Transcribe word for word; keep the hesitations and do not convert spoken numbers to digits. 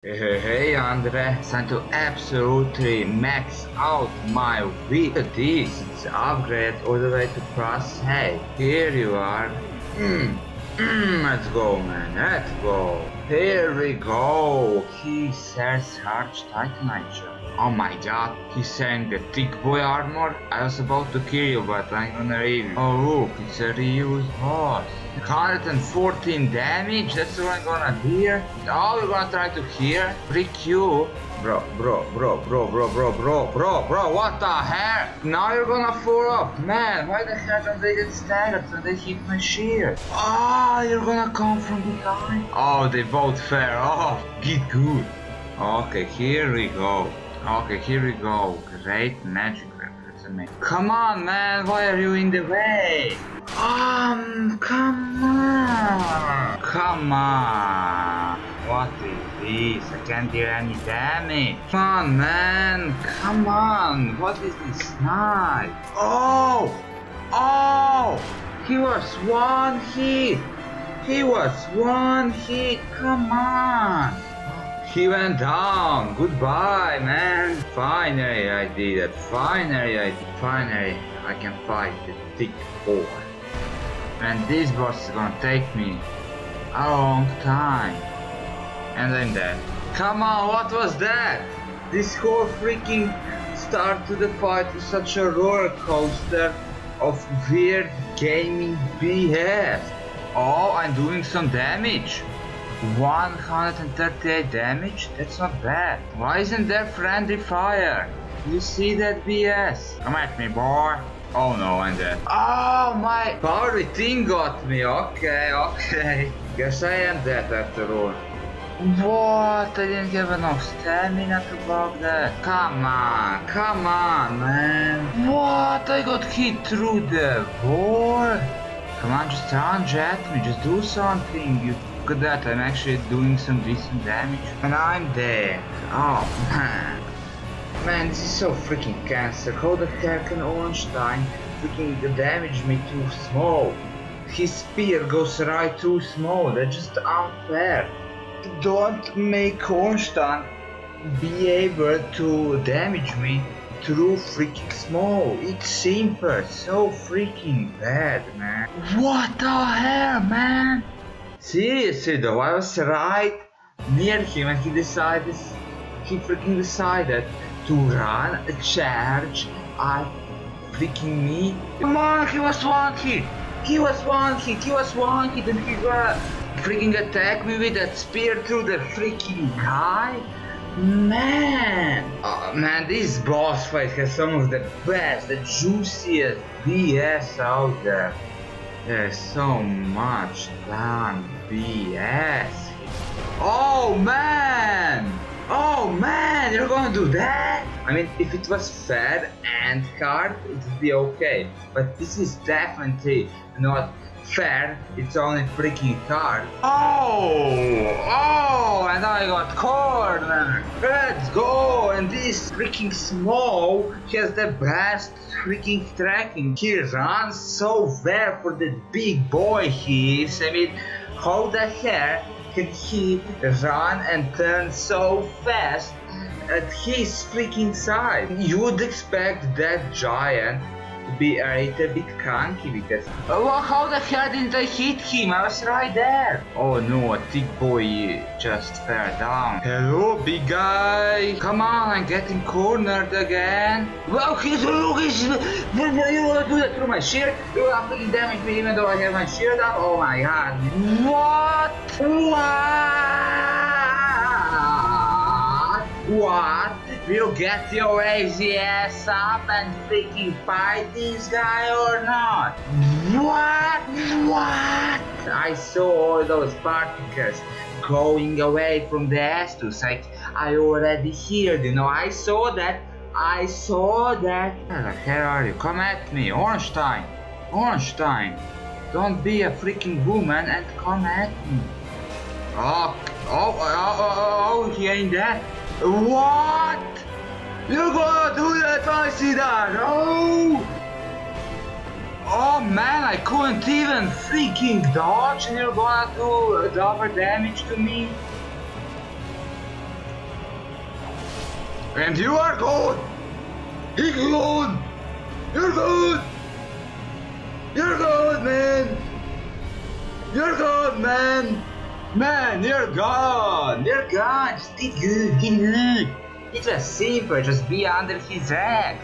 Hey Andres, time to absolutely max out my V Ds. It's upgrade all the way to plus hey. Here you are. Mm. Mm, let's go, man, let's go. Here we go. He sells Harsh Titanizer. Oh my god, he's selling the thick boy armor. I was about to kill you, but I'm gonna leave. Oh look, it's a reused horse. one hundred fourteen damage, that's what I'm gonna hear. All we're gonna try to hear. Freak you. Bro, bro, bro, bro, bro, bro, bro, bro, bro, what the heck? Now you're gonna fall up, man. Why the heck don't they get staggered when they hit my shield? Oh, you're gonna come from behind. Oh, they both fell off. Get good. Okay, here we go. Okay, here we go. Great magic weapon. Come on, man, why are you in the way? Um, come on. Come on. What is this? I can't deal any damage. Come on, man. Come on. What is this knife? Oh! Oh! He was one hit. He was one hit. Come on. He went down. Goodbye, man. Finally, I did it. Finally, I did. Finally, I can fight the thick boy. And this boss is gonna take me a long time. And I'm dead. Come on, what was that? This whole freaking start to the fight was such a roller coaster of weird gaming B S. Oh, I'm doing some damage. one hundred thirty-eight damage? That's not bad. Why isn't there friendly fire? You see that B S? Come at me, boy. Oh no, I'm dead. Oh, my power thing got me. Okay, okay. Guess I am dead after all. What? I didn't have enough stamina to block that. Come on, come on, man. What? I got hit through the wall? Come on, just lunge at me. Just do something. You Look at that, I'm actually doing some decent damage. And I'm dead. Oh, man. Man, this is so freaking cancer. How the hell can Ornstein freaking damage me too small? His spear goes right too small. That's just unfair. Don't make Ornstein be able to damage me through freaking small. It's simple. So freaking bad, man. What the hell, man? Seriously though, I was right near him and he decided, he freaking decided to run a charge at freaking me. Come on, he was one hit, he was one hit, he was one hit and he got freaking attacked me with that spear through the freaking guy. Man, oh, man, this boss fight has some of the best, the juiciest B S out there. There's so much damn B S. Oh man! Oh man! You're gonna do that? I mean, if it was fair and hard, it would be okay. But this is definitely not fair. It's only freaking hard. Oh! Oh! And I got cornered. Let's go! And this freaking small has the best freaking tracking. He runs so well for the big boy he is. I mean, how the hell can he run and turn so fast at his freaking size? You would expect that giant to be a little bit cranky because oh, how the hell didn't I hit him? I was right there. Oh no, a thick boy just fell down. Hello, big guy. Come on, I'm getting cornered again. Well, he's look, he's you wanna do that through my shield? You are freaking damage me even though I have my shield up. Oh my god. What? What? What? You get your lazy ass up and freaking fight this guy or not? What? What? I saw all those particles going away from the Estus. Like, I already heard, you know, I saw that. I saw that. Where the hell are you? Come at me, Ornstein. Ornstein. Don't be a freaking woman and come at me. Oh, oh, oh, oh, oh, hearing that? What? You're gonna do that when I see that? Oh! Oh man, I couldn't even freaking dodge and you're gonna do double damage to me? And you are gone! He's gone! You're gone! You're gone, man! You're gone, man! Man, you're gone! You're gone! Just did good, get good! It was simple, just be under his act!